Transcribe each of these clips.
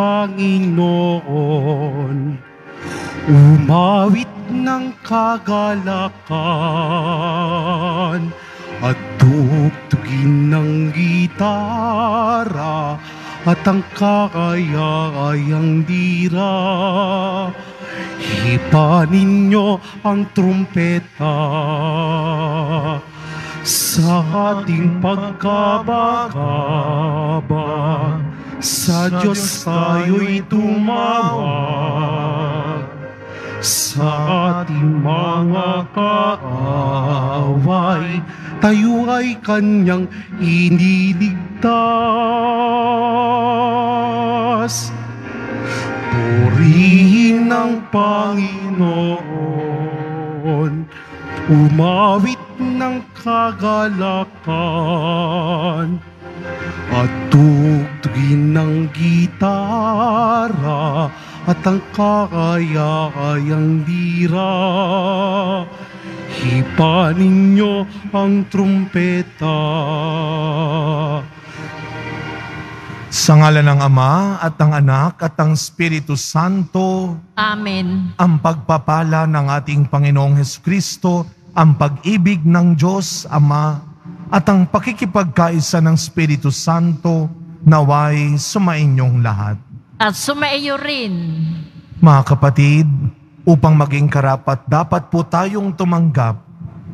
Panginoon, umawit ng kagalakan at tugtugin ng gitara at ang kakayayang dira. Hipanin niyo ang trumpeta sa ating pagkabakaba. Sa Diyos tayo'y tumawag, sa ating mga kaaway tayo ay kanyang iniligtas. Purihin ang Panginoon, umawit ng kagalakan at tugtugin ng gitara at ang kakayayang dira. Hipanin niyo ang trumpeta. Sa ngalan ng Ama at ng Anak at ng Espiritu Santo. Amen. Ang pagpapala ng ating Panginoong Hesukristo, ang pag-ibig ng Diyos Ama, at ang pakikipagkaisa ng Espiritu Santo naway sumainyong lahat. At sumaiyo rin. Mga kapatid, upang maging karapat dapat po tayong tumanggap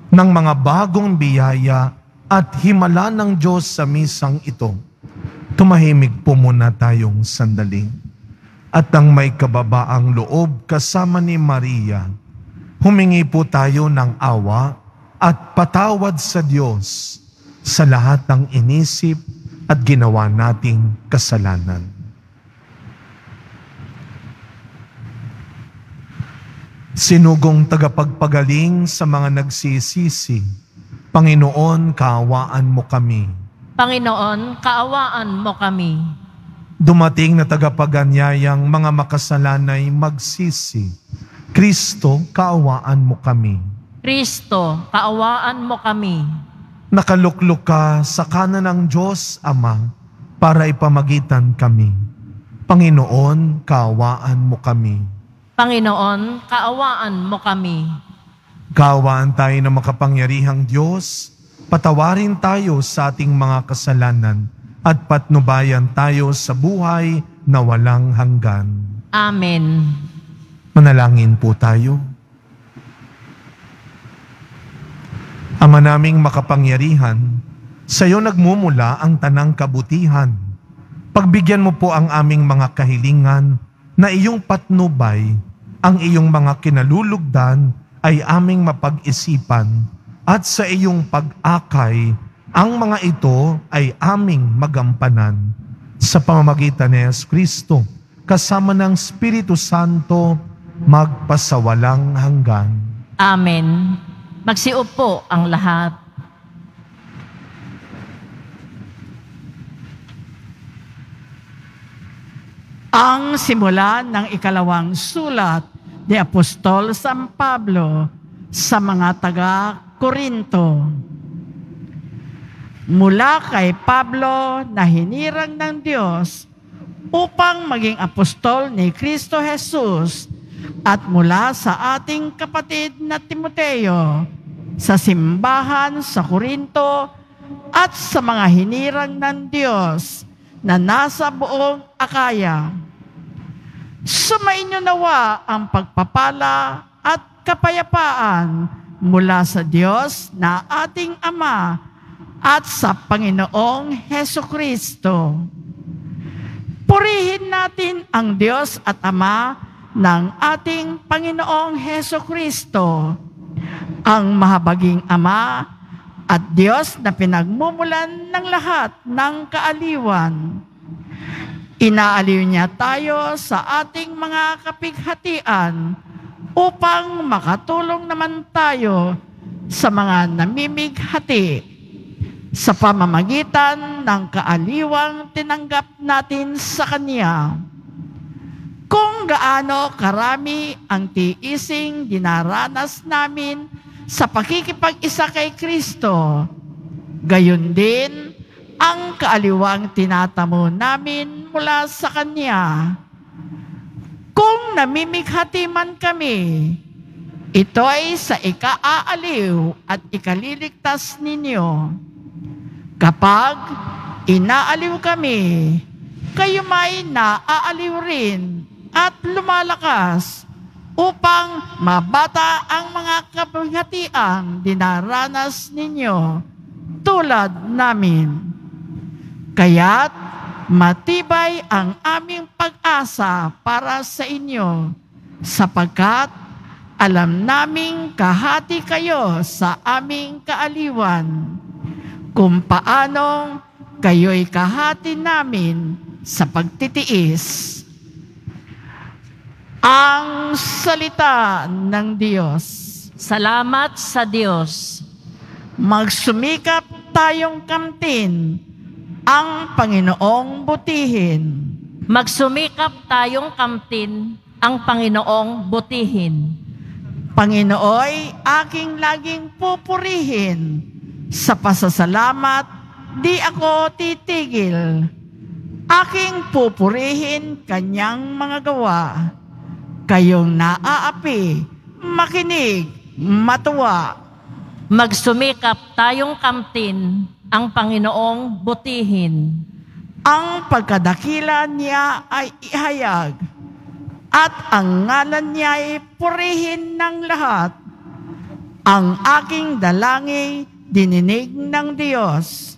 ng mga bagong biyaya at himala ng Diyos sa misang ito. Tumahimik po muna tayong sandali. At ang may kababaang loob kasama ni Maria, humingi po tayo ng awa at patawad sa Diyos sa lahat ng inisip at ginawa nating kasalanan. Sinugong tagapagpagaling sa mga nagsisisi, Panginoon, kaawaan mo kami. Panginoon, kaawaan mo kami. Dumating na tagapaganyayang mga makasalanay magsisi, Kristo, kaawaan mo kami. Kristo, kaawaan mo kami. Nakaluklok ka sa kanan ng Diyos Ama para ipamagitan kami. Panginoon, kaawaan mo kami. Panginoon, kaawaan mo kami. Kaawaan tayo ng makapangyarihang Diyos, patawarin tayo sa ating mga kasalanan at patnubayan tayo sa buhay na walang hanggan. Amen. Manalangin po tayo. Ama naming makapangyarihan, sa iyo nagmumula ang tanang kabutihan. Pagbigyan mo po ang aming mga kahilingan na iyong patnubay, ang iyong mga kinalulugdan ay aming mapag-isipan, at sa iyong pag-akay, ang mga ito ay aming magampanan. Sa pamamagitan ni Jesucristo, kasama ng Espiritu Santo, magpasawalang hanggan. Amen. Magsiupo ang lahat. Ang simula ng ikalawang sulat ni Apostol San Pablo sa mga taga-Korinto. Mula kay Pablo na hinirang ng Diyos upang maging apostol ni Kristo Jesus, at mula sa ating kapatid na Timoteo, sa simbahan sa Korinto at sa mga hinirang ng Diyos na nasa buong Akaya. Sumainyo nawa ang pagpapala at kapayapaan mula sa Diyos na ating Ama at sa Panginoong Hesukristo. Purihin natin ang Diyos at Ama ng ating Panginoong Hesukristo, ang mahabaging Ama at Diyos na pinagmumulan ng lahat ng kaaliwan. Inaaliw niya tayo sa ating mga kapighatian upang makatulong naman tayo sa mga namimighati sa pamamagitan ng kaaliwang tinanggap natin sa Kanya. Kung gaano karami ang tiising dinaranas namin sa pakikipag-isa kay Kristo, gayon din ang kaaliwang tinatamo namin mula sa Kanya. Kung namimighati man kami, ito ay sa ikaaaliw at ikaliligtas ninyo. Kapag inaaliw kami, kayo may naaaliw rin at lumalakas upang mabata ang mga kapaghatiang dinaranas ninyo tulad namin. Kaya't matibay ang aming pag-asa para sa inyo, sapagkat alam naming kahati kayo sa aming kaaliwan, kung paanong kayo'y kahati namin sa pagtitiis. Ang salita ng Diyos. Salamat sa Diyos. Magsumikap tayong kamtin ang Panginoong butihin. Magsumikap tayong kamtin ang Panginoong butihin. Panginooy, aking laging pupurihin. Sa pasasalamat, di ako titigil. Aking pupurihin Kanyang mga gawa. Kayong naaapi, makinig, matuwa. Magsumikap tayong kamtin ang Panginoong butihin. Ang pagkadakila niya ay ihayag. At ang ngalan niya ay purihin ng lahat. Ang aking dalangin dininig ng Diyos.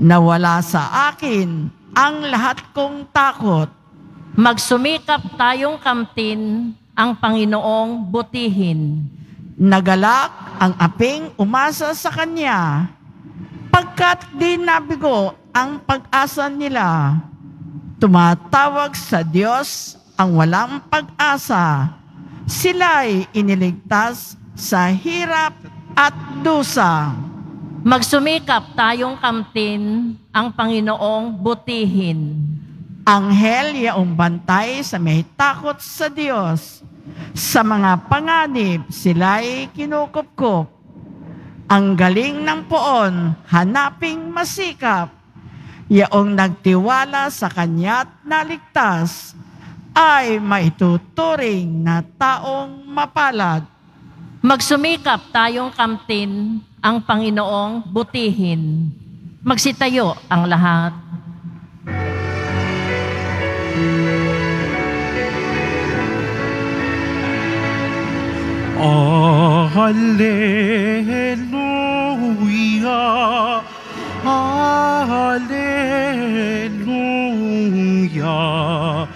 Nawala sa akin ang lahat kong takot. Magsumikap tayong kamtin ang Panginoong butihin. Nagalak ang aping umasa sa Kanya, pagkat di nabigo ang pag-asa nila. Tumatawag sa Diyos ang walang pag-asa, sila'y iniligtas sa hirap at dusa. Magsumikap tayong kamtin ang Panginoong butihin. Anghel yaong bantay sa may takot sa Diyos. Sa mga panganib, sila'y kinukupkup. Ang galing ng poon, hanaping masikap. Yaong nagtiwala sa Kanya't naligtas, ay maituturing na taong mapalad. Magsumikap tayong kamtin ang Panginoong butihin. Magsitayo ang lahat. Hallelujah, hallelujah, hallelujah,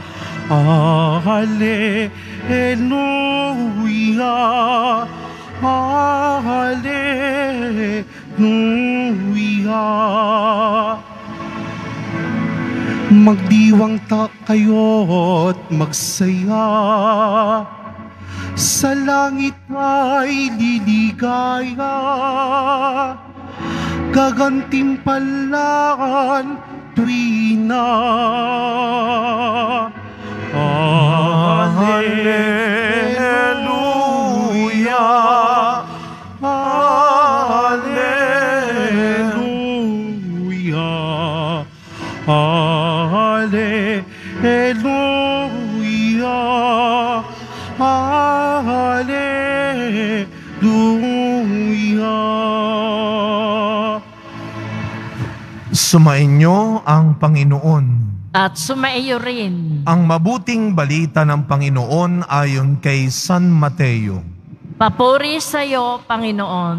hallelujah. Magdiwang kayo't magsaya, sa langit ay liligaya, gagantimpalaan tuwing na. Hallelujah, hallelujah, hallelujah, hallelujah. Sumainyo ang Panginoon. At sumaiyo rin ang mabuting balita ng Panginoon ayon kay San Mateo. Papuri sa iyo, Panginoon.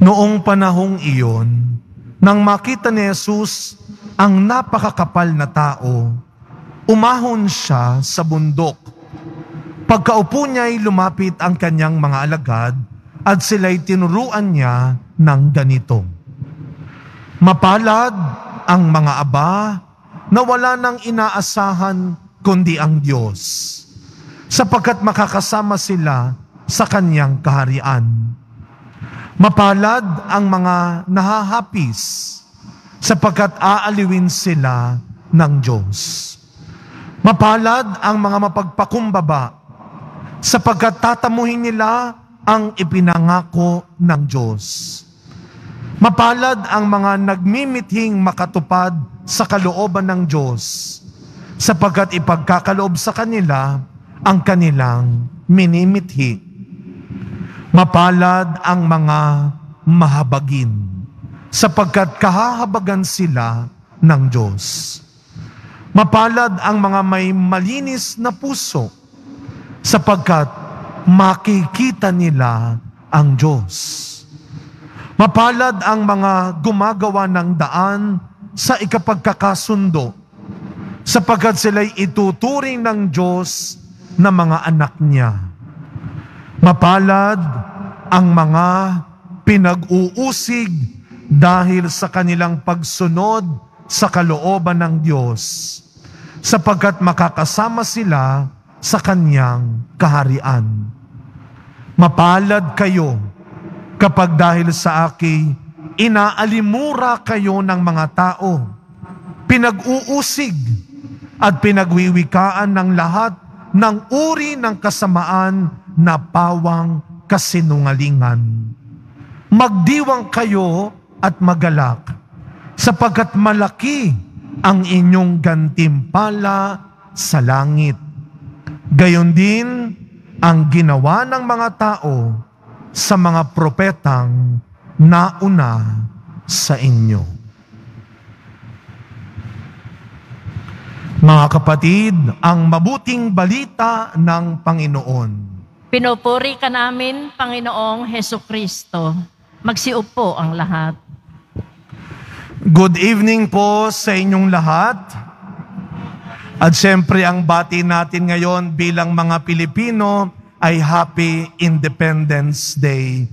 Noong panahong iyon, nang makita ni Jesus ang napakakapal na tao, umahon siya sa bundok. Pagkaupo niya'y lumapit ang kanyang mga alagad at sila'y tinuruan niya ng ganito. Mapalad ang mga aba na wala nang inaasahan kundi ang Diyos, sapagkat makakasama sila sa Kanyang kaharian. Mapalad ang mga nahahapis, sapagkat aaliwin sila ng Diyos. Mapalad ang mga mapagpakumbaba, sapagkat tatamuhin nila ang ipinangako ng Diyos. Mapalad ang mga nagmimithing makatupad sa kalooban ng Diyos, sapagkat ipagkakaloob sa kanila ang kanilang minimithi. Mapalad ang mga mahabagin, sapagkat kahahabagan sila ng Diyos. Mapalad ang mga may malinis na puso, sapagkat makikita nila ang Diyos. Mapalad ang mga gumagawa ng daan sa ikapagkakasundo, sapagkat sila'y ituturing ng Diyos na mga anak niya. Mapalad ang mga pinag-uusig dahil sa kanilang pagsunod sa kalooban ng Diyos, sapagkat makakasama sila sa Kanyang kaharian. Mapalad kayo kapag dahil sa akin, inaalimura kayo ng mga tao, pinag-uusig at pinagwiwikaan ng lahat ng uri ng kasamaan na pawang kasinungalingan. Magdiwang kayo at magalak, sapagkat malaki ang inyong gantimpala sa langit. Gayon din ang ginawa ng mga tao sa mga propetang nauna sa inyo. Mga kapatid, ang mabuting balita ng Panginoon. Pinupuri ka namin, Panginoong Hesukristo. Magsiupo ang lahat. Good evening po sa inyong lahat. At siyempre ang bati natin ngayon bilang mga Pilipino ay Happy Independence Day,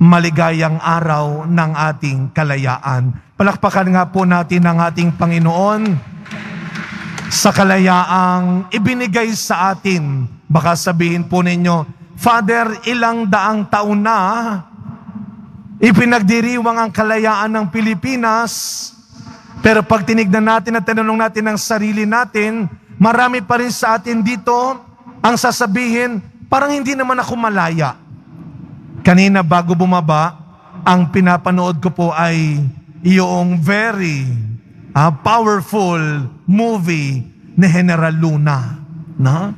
maligayang araw ng ating kalayaan. Palakpakan nga po natin ang ating Panginoon sa kalayaang ibinigay sa atin. Baka sabihin po ninyo, Father, ilang daang taon na ipinagdiriwang ang kalayaan ng Pilipinas, pero pag tinignan natin at tinanong natin ang sarili natin, marami pa rin sa atin dito ang sasabihin, parang hindi naman ako malaya. Kanina bago bumaba, ang pinapanood ko po ay yung very powerful movie ni General Luna. Na?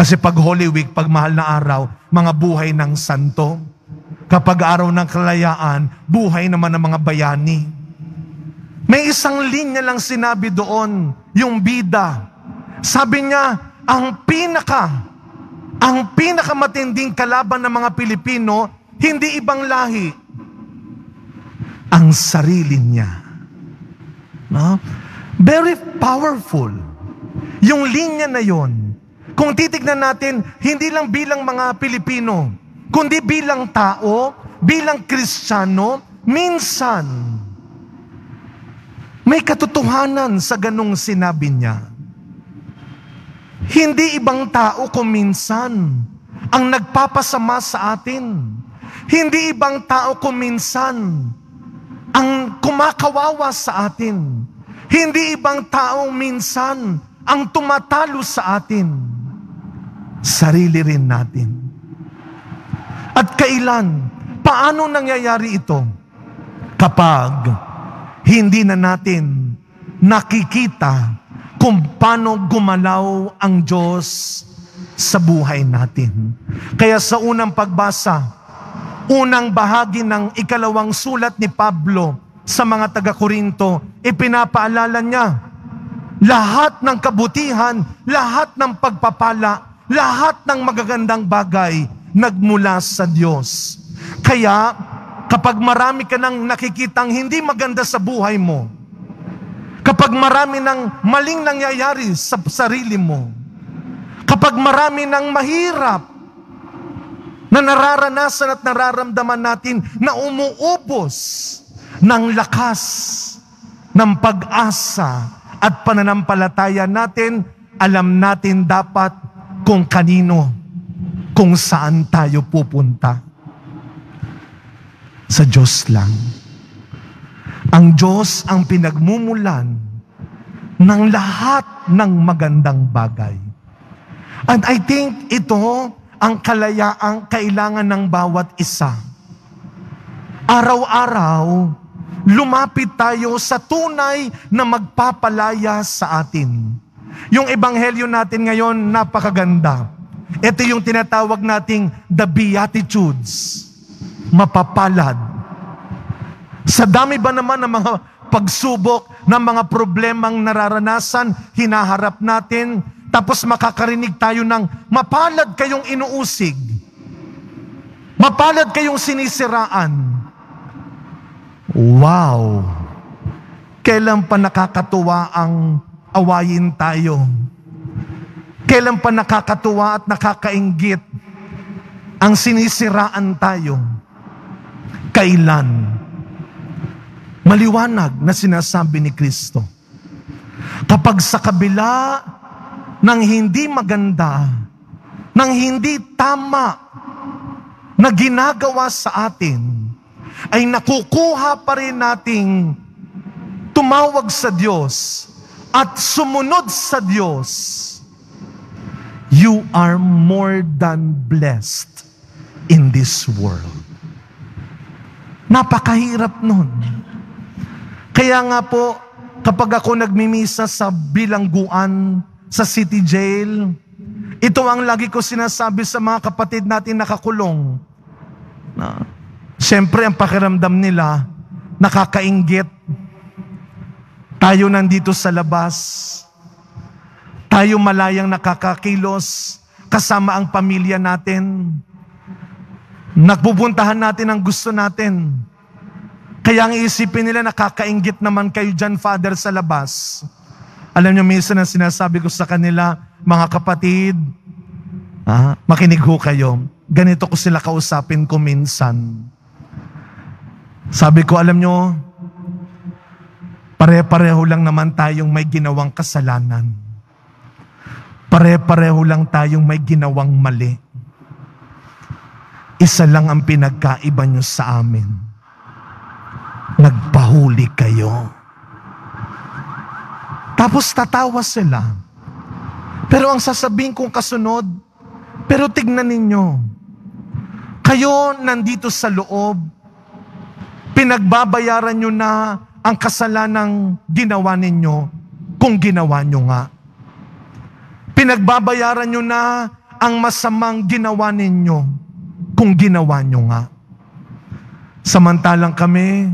Kasi pag Holy Week, pag mahal na araw, mga buhay ng santo. Kapag araw ng kalayaan, buhay naman ng mga bayani. May isang linya lang sinabi doon, yung bida. Sabi niya, ang pinakamatinding kalaban ng mga Pilipino, hindi ibang lahi, ang sarili niya. No? Very powerful. Yung linya na yon. Kung titignan natin, hindi lang bilang mga Pilipino, kundi bilang tao, bilang Kristiyano, minsan may katotohanan sa ganung sinabi niya. Hindi ibang tao kuminsan ang nagpapasama sa atin. Hindi ibang tao kuminsan ang kumakawawa sa atin. Hindi ibang tao minsan ang tumatalo sa atin. Sarili rin natin. At kailan? Paano nangyayari ito? Kapag hindi na natin nakikita kung paano gumalaw ang Diyos sa buhay natin. Kaya sa unang pagbasa, unang bahagi ng ikalawang sulat ni Pablo sa mga taga-Korinto, ipinapaalala niya, lahat ng kabutihan, lahat ng pagpapala, lahat ng magagandang bagay nagmula sa Diyos. Kaya kapag marami ka nang nakikitang hindi maganda sa buhay mo, kapag marami ng maling nangyayari sa sarili mo, kapag marami ng mahirap na nararanasan at nararamdaman natin na umuubos ng lakas ng pag-asa at pananampalataya natin, alam natin dapat kung kanino, kung saan tayo pupunta. Sa Diyos lang. Ang Diyos ang pinagmumulan ng lahat ng magandang bagay. And I think ito ang kalayaang kailangan ng bawat isa. Araw-araw, lumapit tayo sa tunay na magpapalaya sa atin. Yung ebanghelyo natin ngayon, napakaganda. Ito yung tinatawag nating the Beatitudes, mapapalad. Sa dami ba naman ng mga pagsubok, ng mga problemang nararanasan, hinaharap natin, tapos makakarinig tayo ng mapalad kayong inuusig, mapalad kayong sinisiraan. Wow! Kailan pa nakakatuwa ang awayin tayo? Kailan pa nakakatuwa at nakakainggit ang sinisiraan tayo? Kailan? Maliwanag na sinasabi ni Kristo. Kapag sa kabila ng hindi maganda, ng hindi tama na ginagawa sa atin, ay nakukuha pa rin nating tumawag sa Diyos at sumunod sa Diyos, you are more than blessed in this world. Napakahirap nun. Kaya nga po, kapag ako nagmimisa sa bilangguan, sa city jail, ito ang lagi ko sinasabi sa mga kapatid natin nakakulong. Siyempre, ang pakiramdam nila, nakakainggit. Tayo nandito sa labas, tayo malayang nakakakilos, kasama ang pamilya natin, nagpupuntahan natin ang gusto natin. Kaya ang iisipin nila, nakakainggit naman kayo dyan, Father, sa labas. Alam niyo, minsan ang sinasabi ko sa kanila, mga kapatid, makinig ho kayo. Ganito ko sila kausapin ko minsan. Sabi ko, alam niyo, pare-pareho lang naman tayong may ginawang kasalanan. Pare-pareho lang tayong may ginawang mali. Isa lang ang pinagkaiba niyo sa amin. Nagpahuli kayo. Tapos tatawa sila. Pero ang sasabihin kong kasunod, pero tignan ninyo, kayo nandito sa loob, pinagbabayaran nyo na ang kasalanang ginawa ninyo, kung ginawa nyo nga. Pinagbabayaran nyo na ang masamang ginawa ninyo, kung ginawa nyo nga. Samantalang kami,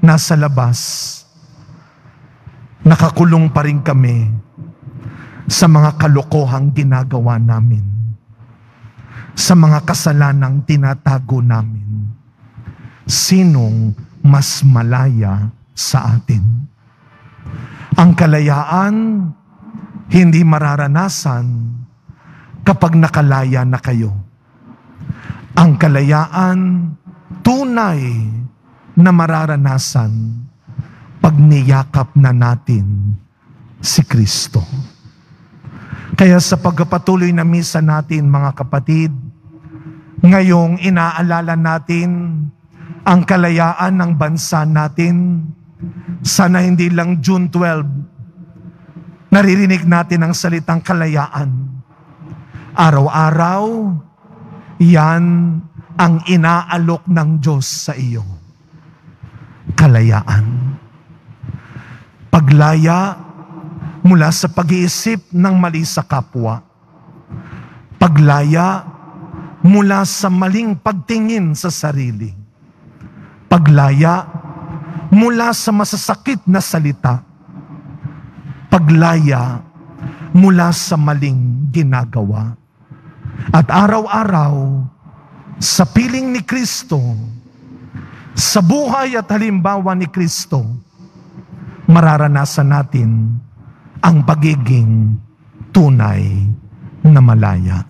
nasa labas, nakakulong pa rin kami sa mga kalokohang ginagawa namin, sa mga kasalanang tinatago namin. Sinong mas malaya sa atin? Ang kalayaan, hindi mararanasan kapag nakalaya na kayo. Ang kalayaan, tunay na mararanasan pag niyakap na natin si Kristo. Kaya sa pagpapatuloy na misa natin, mga kapatid, ngayong inaalala natin ang kalayaan ng bansa natin. Sana hindi lang June 12, naririnig natin ang salitang kalayaan. Araw-araw, yan ang inaalok ng Diyos sa iyo. Kalayaan. Paglaya mula sa pag-iisip ng mali sa kapwa. Paglaya mula sa maling pagtingin sa sarili. Paglaya mula sa masasakit na salita. Paglaya mula sa maling ginagawa. At araw-araw, sa piling ni Kristo, sa buhay at halimbawa ni Kristo, mararanasan natin ang pagiging tunay na malaya.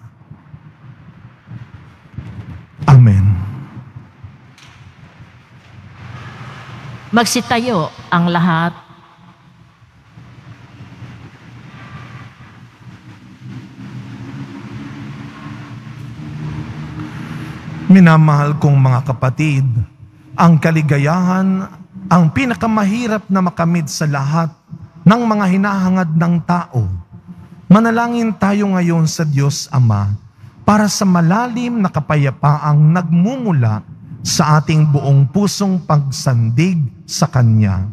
Amen. Magsitayo ang lahat. Minamahal kong mga kapatid, ang kaligayahan ang pinakamahirap na makamit sa lahat ng mga hinahangad ng tao. Manalangin tayo ngayon sa Diyos Ama para sa malalim na kapayapaang nagmumula sa ating buong pusong pagsandig sa Kanya.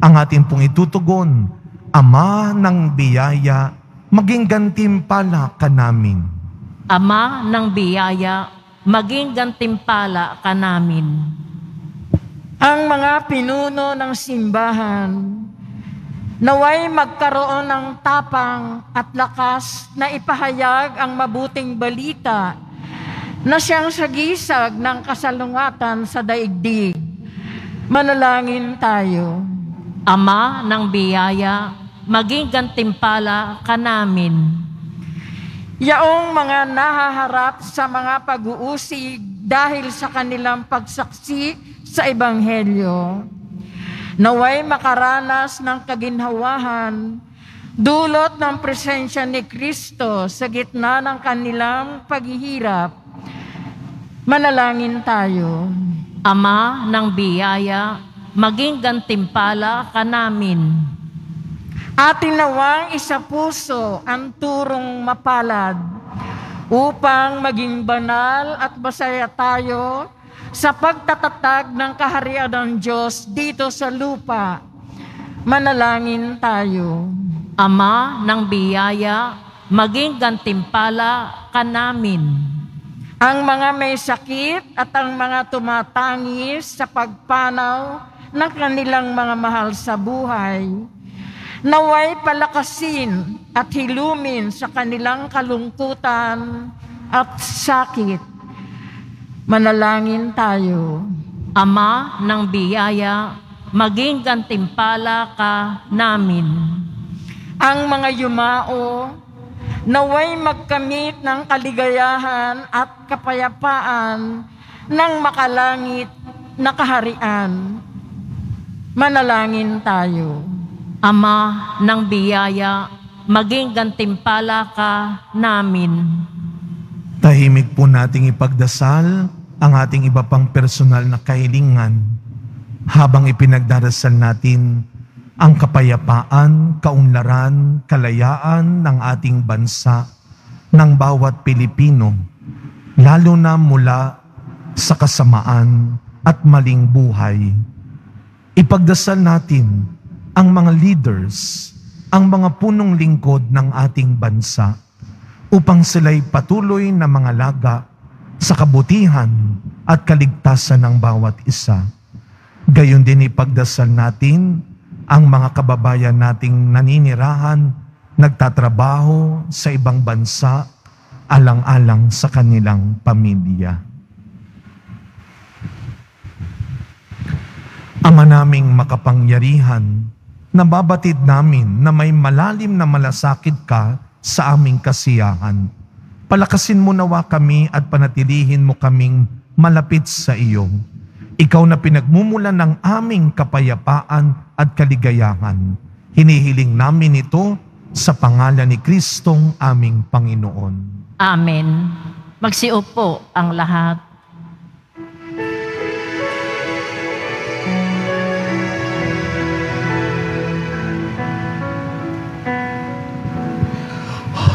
Ang ating pong itutugon, Ama ng biyaya, maging gantimpala ka namin. Ama ng biyaya, maging gantimpala ka namin. Ang mga pinuno ng simbahan, naway magkaroon ng tapang at lakas na ipahayag ang mabuting balita na siyang sagisag ng kasalungatan sa daigdig. Manalangin tayo. Ama ng biyaya, maging gantimpala ka namin. Yaong mga nahaharap sa mga pag-uusig dahil sa kanilang pagsaksi sa Ebanghelyo, naway makaranas ng kaginhawahan dulot ng presensya ni Kristo sa gitna ng kanilang paghihirap. Manalangin tayo. Ama ng biyaya, maging gantimpala ka namin. Atin nawang isa puso ang turong mapalad upang maging banal at masaya tayo sa pagtatatag ng kaharian ng Diyos dito sa lupa. Manalangin tayo. Ama ng biyaya, maging gantimpala ka namin. Ang mga may sakit at ang mga tumatangis sa pagpanaw ng kanilang mga mahal sa buhay, naway palakasin at hilumin sa kanilang kalungkutan at sakit. Manalangin tayo. Ama ng biyaya, maging gantimpala ka namin. Ang mga yumao, naway magkamit ng kaligayahan at kapayapaan ng makalangit na kaharian. Manalangin tayo. Ama ng biyaya, maging gantimpala ka namin. Tahimik po nating ipagdasal ang ating iba pang personal na kahilingan habang ipinagdarasal natin ang kapayapaan, kaunlaran, kalayaan ng ating bansa, ng bawat Pilipino, lalo na mula sa kasamaan at maling buhay. Ipagdasal natin ang mga leaders, ang mga punong lingkod ng ating bansa, upang sila'y patuloy na mangalaga sa kabutihan at kaligtasan ng bawat isa. Gayon din ipagdasal natin ang mga kababayan nating naninirahan, nagtatrabaho sa ibang bansa, alang-alang sa kanilang pamilya. Ama naming makapangyarihan, nababatid namin na may malalim na malasakit ka sa aming kasiyahan. Palakasin mo nawa kami at panatilihin mo kaming malapit sa iyo. Ikaw na pinagmumulan ng aming kapayapaan at kaligayahan. Hinihiling namin ito sa pangalan ni Kristong aming Panginoon. Amen. Magsiupo ang lahat.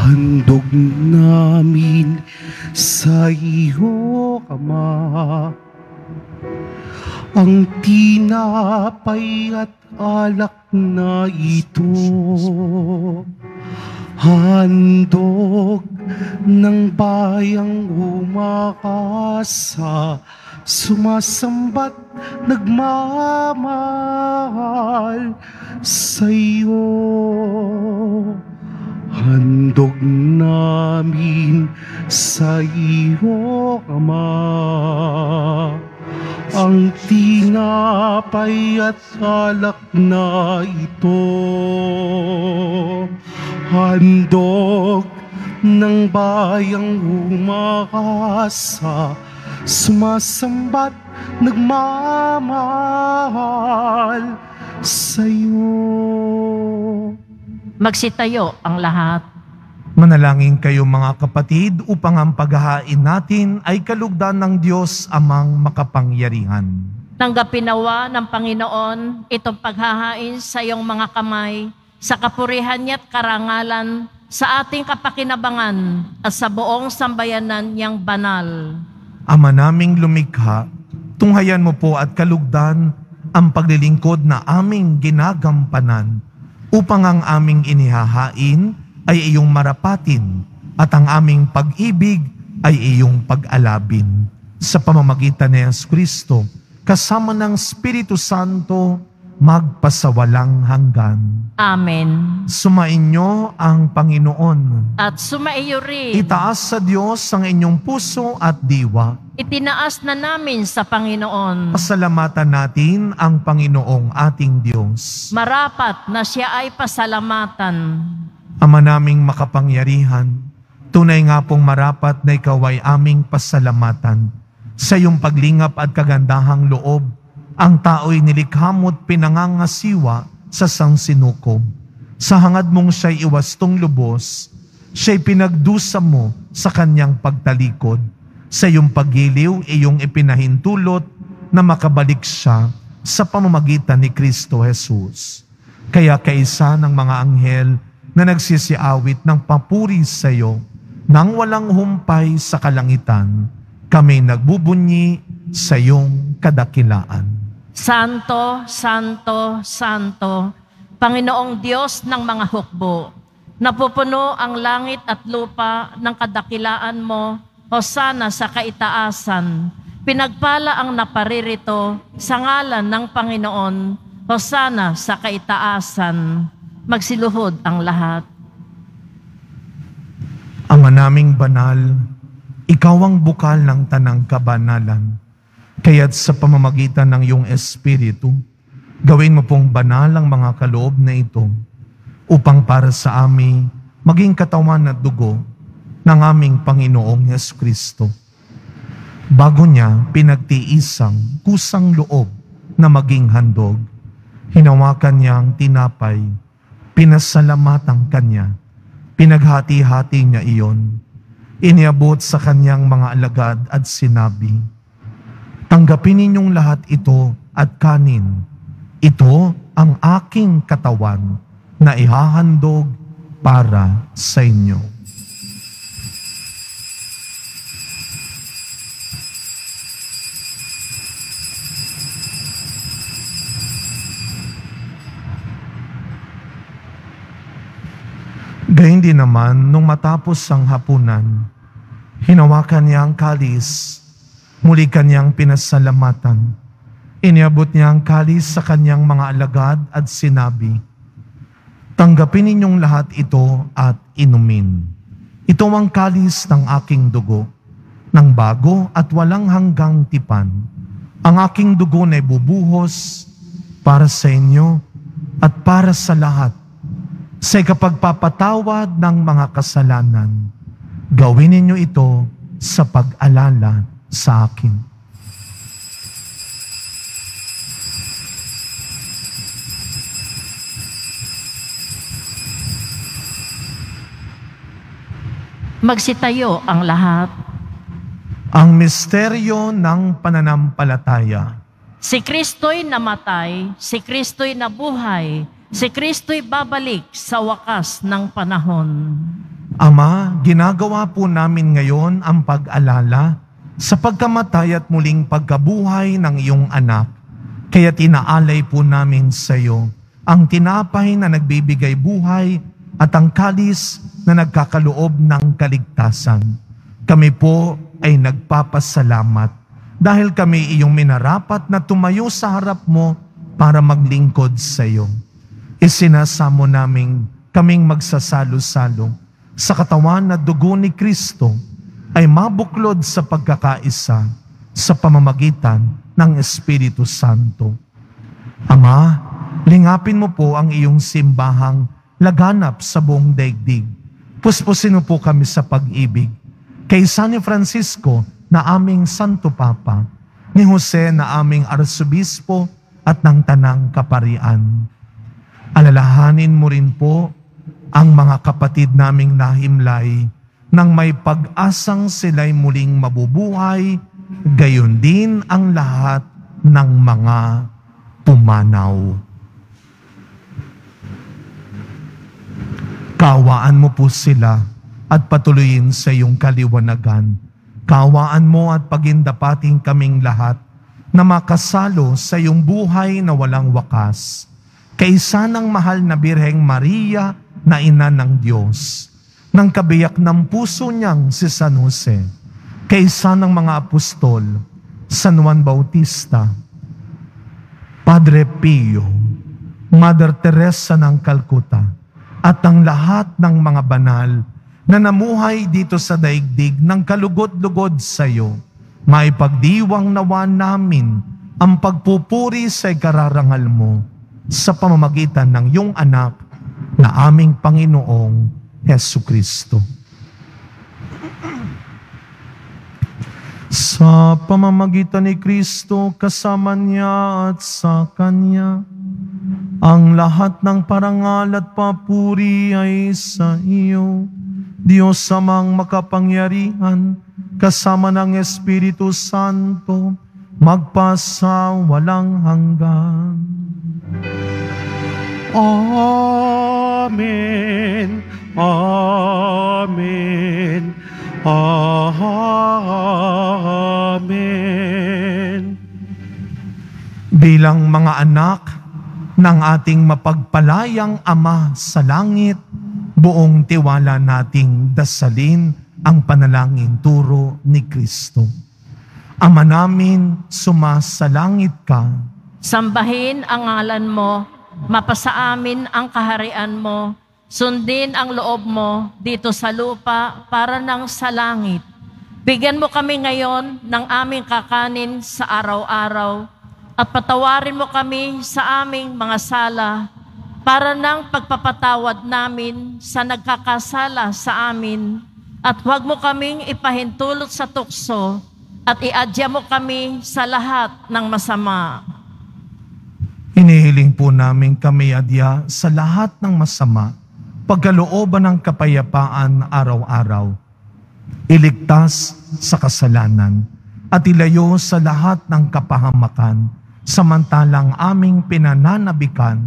Handog namin sa iyo, Ama, ang tinapay at alak na ito. Handog ng bayang umakasa, sumasambat, nagmamahal sa iyo. Handog namin sa iyo, Ama, ang tinapay at alak na ito. Handog ng bayang umakasa, sumasambat, nagmamahal sa iyo. Magsitayo ang lahat. Manalangin kayo mga kapatid upang ang paghahain natin ay kalugdan ng Diyos amang makapangyarihan. Tanggapin nawa ng Panginoon itong paghahain sa iyong mga kamay sa kapurihan niya at karangalan sa ating kapakinabangan at sa buong sambayanan niyang banal. Ama naming lumikha, Tunghayan mo po at kalugdan ang paglilingkod na aming ginagampanan upang ang aming inihahain ay iyong marapatin at ang aming pag-ibig ay iyong pag-alabin. Sa pamamagitan ni Yesu Kristo, kasama ng Espiritu Santo, magpasawalang hanggan. Amen. Sumainyo ang Panginoon. At sumaiyo rin. Itaas sa Diyos ang inyong puso at diwa. Itinaas na namin sa Panginoon. Pasalamatan natin ang Panginoong ating Diyos. Marapat na siya ay pasalamatan. Ama naming makapangyarihan, tunay nga pong marapat na ikaw ay aming pasalamatan. Sa iyong paglingap at kagandahang loob, ang tao'y nilikha mo't pinangangasiwa sa sangsinukob. Sa hangad mong siya'y iwastong lubos, siya'y pinagdusa mo sa kanyang pagtalikod. Sa iyong paggiliw, iyong ipinahintulot na makabalik siya sa pamamagitan ni Kristo Jesus. Kaya kaisa ng mga anghel na nagsisiawit ng papuri sa iyo, nang walang humpay sa kalangitan, kami nagbubunyi sa iyong kadakilaan. Santo, Santo, Santo, Panginoong Diyos ng mga hukbo, napupuno ang langit at lupa ng kadakilaan mo, Hosana sa kaitaasan, pinagpala ang naparirito sa ngalan ng Panginoon, Hosana sa kaitaasan. Magsiluhod ang lahat. Ama naming banal, ikaw ang bukal ng tanang kabanalan. Kaya't sa pamamagitan ng iyong Espiritu, gawin mo pong banal ang mga kaloob na ito upang para sa amin maging katawan at dugo ng aming Panginoong Yesu Kristo. Bago niya pinagtiisang kusang loob na maging handog, hinawakan niya ang tinapay, pinasalamatan kanya, pinaghati-hati niya iyon. Iniabot sa kanyang mga alagad at sinabi, "Tanggapin ninyong lahat ito at kanin. Ito ang aking katawan na ihahandog para sa inyo." Gayun din naman, nung matapos ang hapunan, hinawakan niya ang kalis, muli kanyang pinasalamatan. Iniabot niya ang kalis sa kanyang mga alagad at sinabi, "Tanggapin ninyong lahat ito at inumin. Ito ang kalis ng aking dugo, ng bago at walang hanggang tipan. Ang aking dugo na ibubuhos para sa inyo at para sa lahat. Sa ikapagpapatawad ng mga kasalanan, gawin ninyo ito sa pag-alala sa akin." Magsitayo ang lahat. Ang misteryo ng pananampalataya. Si Kristo'y namatay, si Kristo'y nabuhay, si Kristo'y babalik sa wakas ng panahon. Ama, ginagawa po namin ngayon ang pag-alala sa pagkamatay at muling pagkabuhay ng iyong anak. Kaya tinaalay po namin sa iyo ang tinapay na nagbibigay buhay at ang kalis na nagkakaloob ng kaligtasan. Kami po ay nagpapasalamat dahil kami iyong minarapat na tumayo sa harap mo para maglingkod sa iyo. Isinasamo namin kaming magsasalo-salo sa katawan na dugo ni Kristo ay mabuklod sa pagkakaisa sa pamamagitan ng Espiritu Santo. Ama, lingapin mo po ang iyong simbahang laganap sa buong daigdig. Puspusin mo po kami sa pag-ibig. Kay San Francisco na aming Santo Papa, ni Jose na aming Arsobispo at ng Tanang Kaparian. Alalahanin mo rin po ang mga kapatid naming nahimlay nang may pag-asang sila'y muling mabubuhay, gayon din ang lahat ng mga pumanaw. Kaawaan mo po sila at patuloyin sa iyong kaliwanagan. Kaawaan mo at pagindapatin kaming lahat na makasalo sa iyong buhay na walang wakas, kaysa ng mahal na Birheng Maria na ina ng Diyos, ng kabiyak ng puso niyang si San Jose, kaysa ng mga apostol, San Juan Bautista, Padre Pio, Mother Teresa ng Kalkuta, at ang lahat ng mga banal na namuhay dito sa daigdig ng kalugod-lugod sa iyo, maipagdiwang nawa namin ang pagpupuri sa ikararangal mo sa pamamagitan ng iyong anak na aming Panginoong Jesucristo. Sa pamamagitan ni Kristo, kasama niya at sa Kanya, ang lahat ng parangal at papuri ay sa iyo, Diyos Amang makapangyarihan, kasama ng Espiritu Santo, magpasa walang hanggan. Amen, amen, amen. Bilang mga anak ng ating mapagpalayang Ama sa langit, buong tiwala nating dasalin ang panalangin turo ni Kristo. Ama namin, sumasalangit ka. Sambahin ang ngalan mo, mapasa amin ang kaharian mo, sundin ang loob mo dito sa lupa para nang sa langit. Bigyan mo kami ngayon ng aming kakanin sa araw-araw at patawarin mo kami sa aming mga sala para nang pagpapatawad namin sa nagkakasala sa amin. At huwag mo kaming ipahintulot sa tukso at iadya mo kami sa lahat ng masama. Hinihiling po namin kami adya sa lahat ng masama, pagkalooban ng kapayapaan araw-araw, iligtas sa kasalanan, at ilayo sa lahat ng kapahamakan, samantalang aming pinananabikan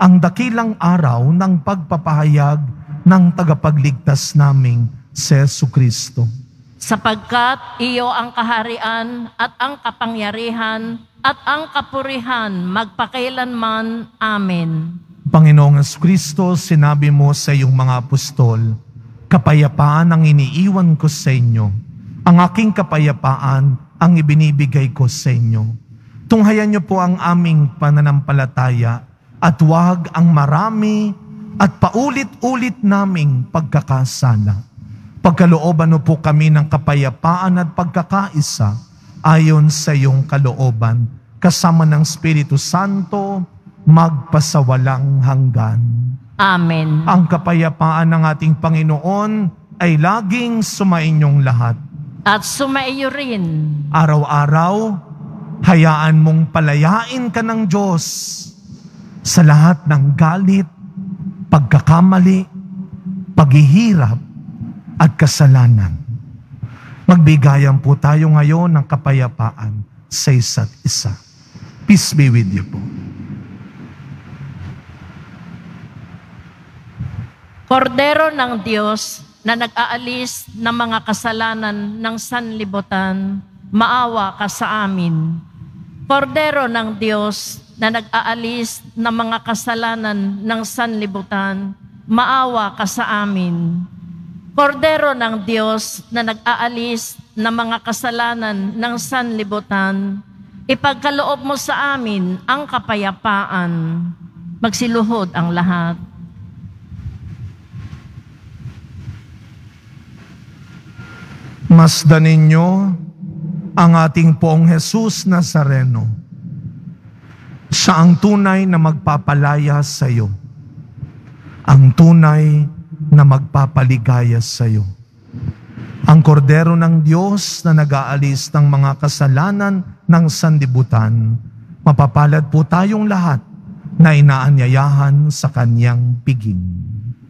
ang dakilang araw ng pagpapahayag ng tagapagligtas naming si Jesucristo. Sapagkat iyo ang kaharian at ang kapangyarihan at ang kapurihan magpakailanman. Amen. Panginoong Jesucristo, sinabi mo sa iyong mga apostol, kapayapaan ang iniiwan ko sa inyo. Ang aking kapayapaan ang ibinibigay ko sa inyo. Tunghayan niyo po ang aming pananampalataya at huwag ang marami at paulit-ulit naming pagkakasala. Pagkalooban mo po kami ng kapayapaan at pagkakaisa ayon sa iyong kalooban, kasama ng Espiritu Santo, magpasawalang hanggan. Amen. Ang kapayapaan ng ating Panginoon ay laging sumainyong lahat. At sumaiyo rin. Araw-araw, hayaan mong palayain ka ng Diyos sa lahat ng galit, pagkakamali, paghihirap, at kasalanan. Magbigayan po tayo ngayon ng kapayapaan sa isa't isa. Peace be with you po. Kordero ng Diyos na nag-aalis ng mga kasalanan ng sanlibutan, maawa ka sa amin. Kordero ng Diyos na nag-aalis ng mga kasalanan ng sanlibutan, maawa ka sa amin. Kordero ng Diyos na nag-aalis ng mga kasalanan ng sanlibutan, ipagkaloob mo sa amin ang kapayapaan. Magsiluhod ang lahat. Masdan ninyo ang ating Poong Jesus Nazareno. Siya ang tunay na magpapalaya sa iyo. Ang tunay na magpapaligaya sa iyo. Ang kordero ng Diyos na nag-aalis ng mga kasalanan ng sanlibutan, mapapalad po tayong lahat na inaanyayahan sa Kanyang piging.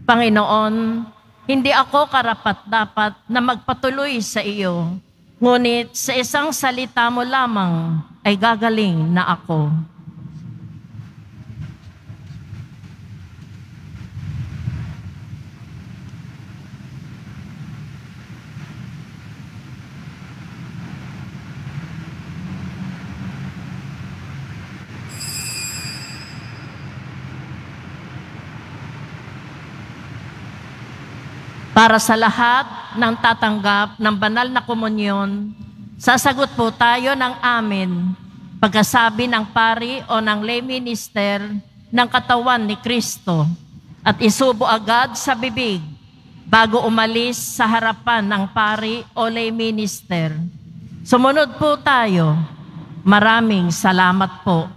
Panginoon, hindi ako karapat-dapat na magpatuloy sa iyo, ngunit sa isang salita mo lamang ay gagaling na ako. Para sa lahat ng tatanggap ng banal na komunyon, sasagot po tayo ng amen pagkasabi ng pari o ng lay minister ng katawan ni Kristo at isubo agad sa bibig bago umalis sa harapan ng pari o lay minister. Sumunod po tayo. Maraming salamat po.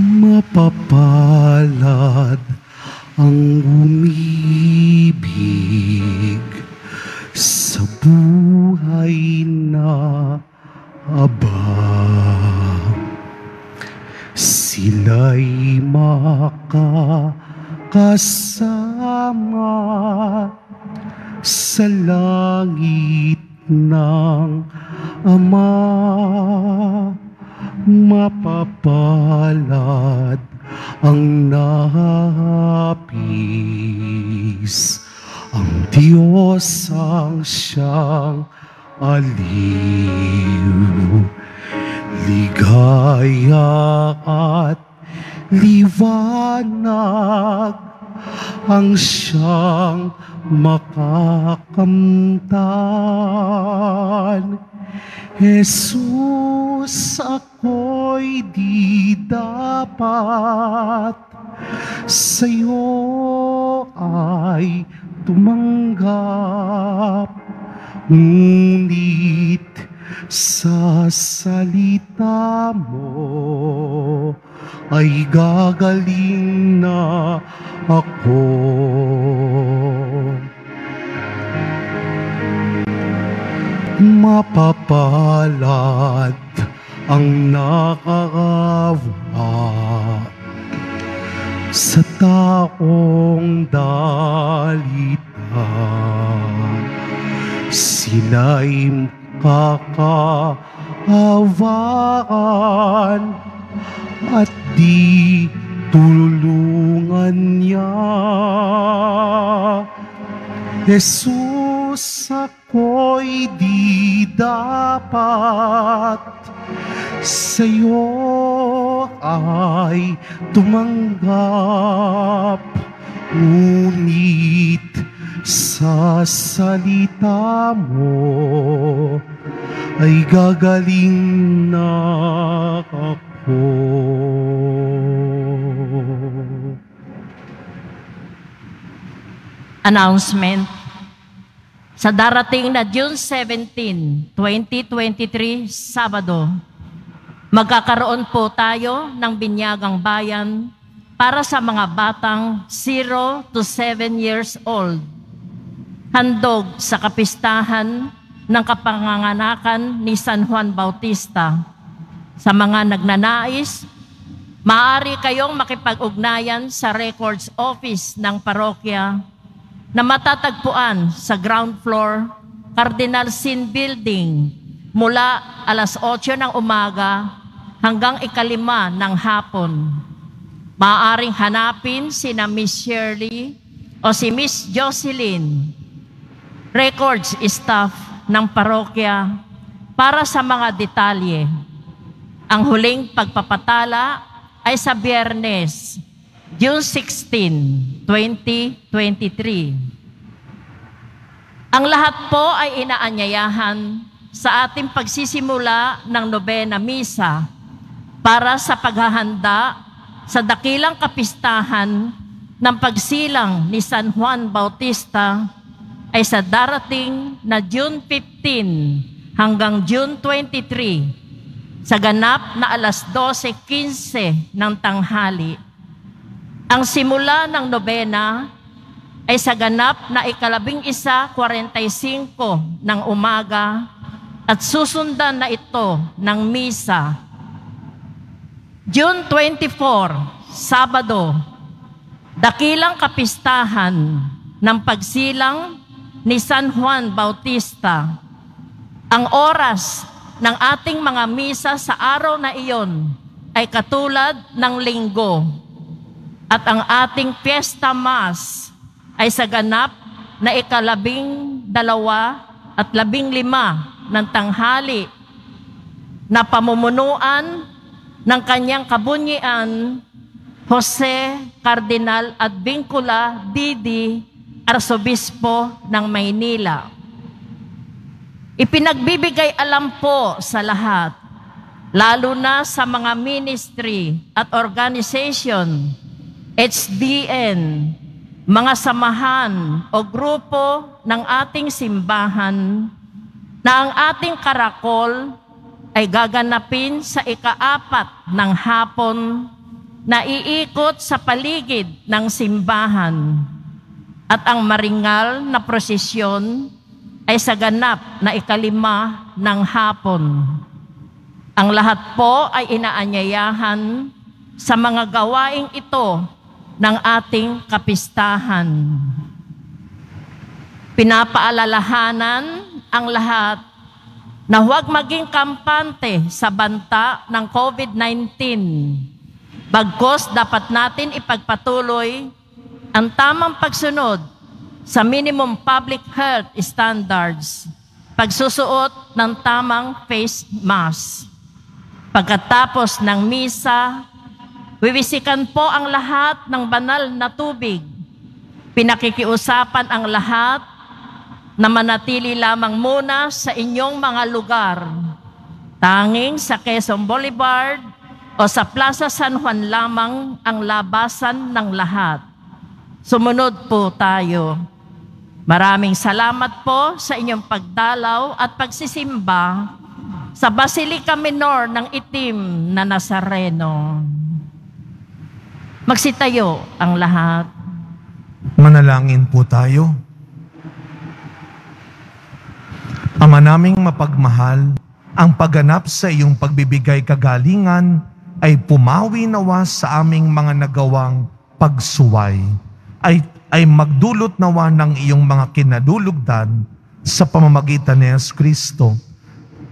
Mapapalad ang umibig sa buhay na Aba. Sila'y makakasama sa langit ng Ama. Mapapalad ang nahapis, ang Diyos ang siyang aliw. Ligaya at liwanag ang siyang makakamtan. Jesus, ako'y di dapat sa'yo ay tumanggap, ngunit sa salita mo ay gagaling na ako. Mapapalad ang nakakawa sa taong dalita. Sila'y kakaawaan at di tulungan niya. Jesus, ako'y di dapat sa'yo ay tumanggap, ngunit sa salita mo ay gagaling na ako. Announcement. Sa darating na June 17, 2023, Sabado, magkakaroon po tayo ng binyagang bayan para sa mga batang 0 to 7 years old. Handog sa kapistahan ng kapanganganakan ni San Juan Bautista. Sa mga nagnanais, maaari kayong makipag-ugnayan sa records office ng parokya na matatagpuan sa ground floor, Cardinal Sin Building, mula alas 8 ng umaga hanggang 5 ng hapon. Maaaring hanapin sina Miss Shirley o si Miss Jocelyn, records staff ng parokya, para sa mga detalye. Ang huling pagpapatala ay sa Biyernes, June 16, 2023. Ang lahat po ay inaanyayahan sa ating pagsisimula ng nobena misa para sa paghahanda sa dakilang kapistahan ng pagsilang ni San Juan Bautista ay sa darating na June 15 hanggang June 23 sa ganap na alas 12:15 ng tanghali. Ang simula ng nobena ay sa ganap na 11:45 ng umaga at susundan na ito ng misa. June 24, Sabado, dakilang kapistahan ng pagsilang ni San Juan Bautista. Ang oras ng ating mga misa sa araw na iyon ay katulad ng linggo at ang ating Fiesta Mass ay sa ganap na 12:15 ng tanghali na pamumunuan ng kanyang kabunyian Jose Cardinal Advincula Didi, Arsobispo ng Maynila. Ipinagbibigay alam po sa lahat, lalo na sa mga ministry at organization, HDN, mga samahan o grupo ng ating simbahan na ang ating karakol ay gaganapin sa 4 ng hapon na iikot sa paligid ng simbahan at ang maringal na prosesyon ay sa ganap na 5 ng hapon. Ang lahat po ay inaanyayahan sa mga gawaing ito ng ating kapistahan. Pinapaalalahanan ang lahat na huwag maging kampante sa banta ng COVID-19. Bagkus dapat natin ipagpatuloy ang tamang pagsunod sa minimum public health standards, pagsusuot ng tamang face mask. Pagkatapos ng misa, wiwisikan po ang lahat ng banal na tubig. Pinakikiusapan ang lahat na manatili lamang muna sa inyong mga lugar, tanging sa Quezon Boulevard o sa Plaza San Juan lamang ang labasan ng lahat. Sumunod po tayo. Maraming salamat po sa inyong pagdalaw at pagsisimba sa Basilica Minor ng Itim na Nasareno. Magsitayo ang lahat. Manalangin po tayo. Ama naming mapagmahal, ang pagganap sa iyong pagbibigay kagalingan ay pumawi nawa sa aming mga nagawang pagsuway, ay magdulot nawa ng iyong mga kinadulugdan sa pamamagitan ni Kristo,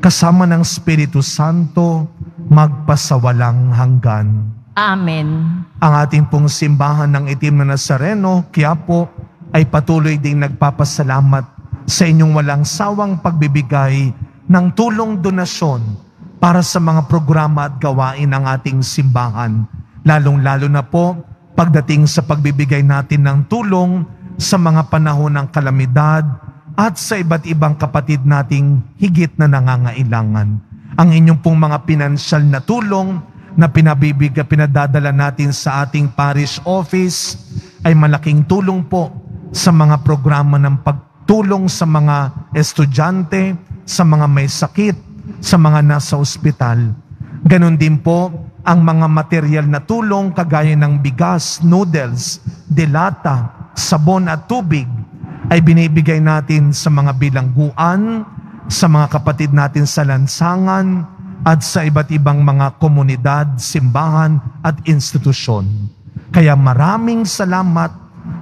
kasama ng Espiritu Santo, magpasawalang hanggan. Amen. Ang ating pong simbahan ng Itim na Nasareno, Quiapo, ay patuloy ding nagpapasalamat sa inyong walang sawang pagbibigay ng tulong donasyon para sa mga programa at gawain ng ating simbahan, lalong-lalo na po pagdating sa pagbibigay natin ng tulong sa mga panahon ng kalamidad at sa iba't ibang kapatid nating higit na nangangailangan. Ang inyong pong mga pinansyal na tulong na pinadadala natin sa ating parish office ay malaking tulong po sa mga programa ng pagtulong sa mga estudyante, sa mga may sakit, sa mga nasa ospital. Ganon din po ang mga material na tulong kagaya ng bigas, noodles, dilata, sabon at tubig ay binibigay natin sa mga bilangguan, sa mga kapatid natin sa lansangan, at sa iba't ibang mga komunidad, simbahan, at institusyon. Kaya maraming salamat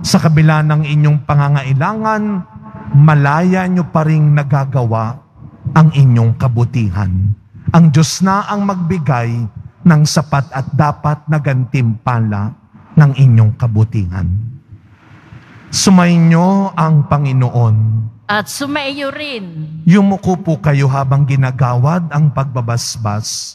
sa kabila ng inyong pangangailangan, malaya nyo pa ring nagagawa ang inyong kabutihan. Ang Diyos na ang magbigay ng sapat at dapat na gantimpala ng inyong kabutihan. Sumainyo ang Panginoon. At sumaiyo rin. Yumuko po kayo habang ginagawad ang pagbabasbas.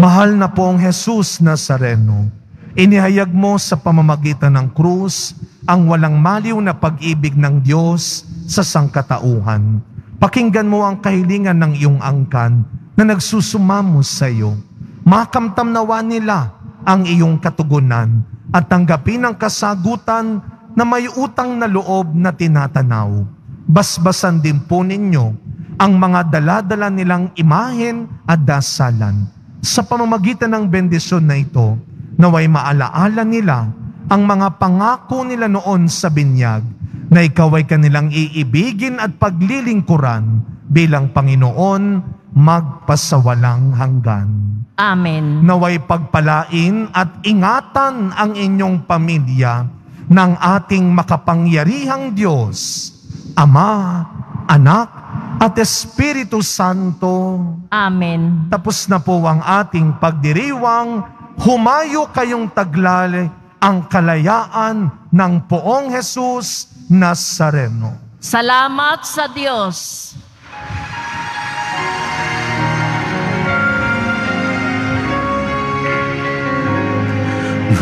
Mahal na poong Jesus Nazareno, inihayag mo sa pamamagitan ng krus ang walang maliw na pag-ibig ng Diyos sa sangkatauhan. Pakinggan mo ang kahilingan ng iyong angkan na nagsusumamo sa iyo. Makamtamnawa nila ang iyong katugunan at tanggapin ang kasagutan na may utang na loob na tinatanaw. Basbasan din po ninyo ang mga daladala nilang imahen at dasalan. Sa pamamagitan ng bendisyon na ito, naway maalaala nila ang mga pangako nila noon sa binyag na ikaw ay kanilang iibigin at paglilingkuran bilang Panginoon magpasawalang hanggan. Amen. Naway pagpalain at ingatan ang inyong pamilya ng ating makapangyarihang Diyos, Ama, Anak, at Espiritu Santo. Amen. Tapos na po ang ating pagdiriwang. Humayo kayong taglali ang kalayaan ng Poong Jesus Nazareno. Salamat sa Diyos.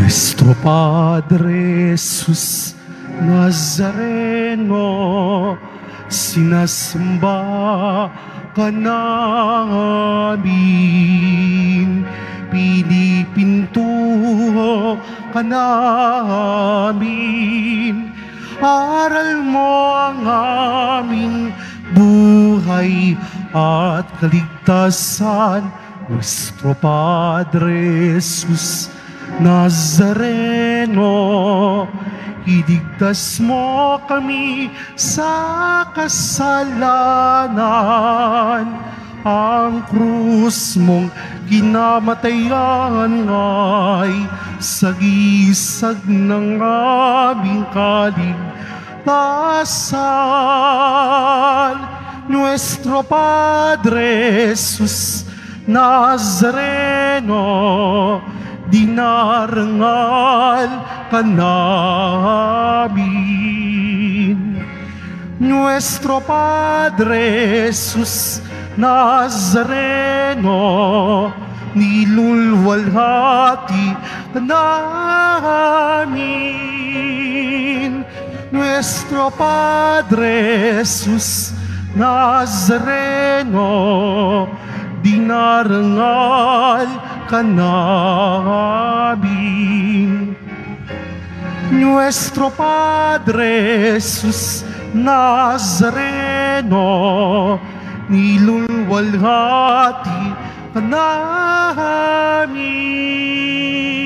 Nuestro Padre Jesús Nazareno, sinasamba ka namin, pinipintuho ka namin, aral mo ang aming buhay at kaligtasan, Nuestro Padre Jesús Nazareno, iligtas mo kami sa kasalanan. Ang krus mong kinamatayan ay sagisag ng aming kaligtasan. Nuestro Padre Jesus Nazareno, dinarangal ka namin. Nuestro Padre Jesus Nazareno, nilulwalhati ka namin. Nuestro Padre Jesus Nazareno, dinarangal ka namin. Nuestro Padre Jesus Nazareno, nilulwalhati ka namin.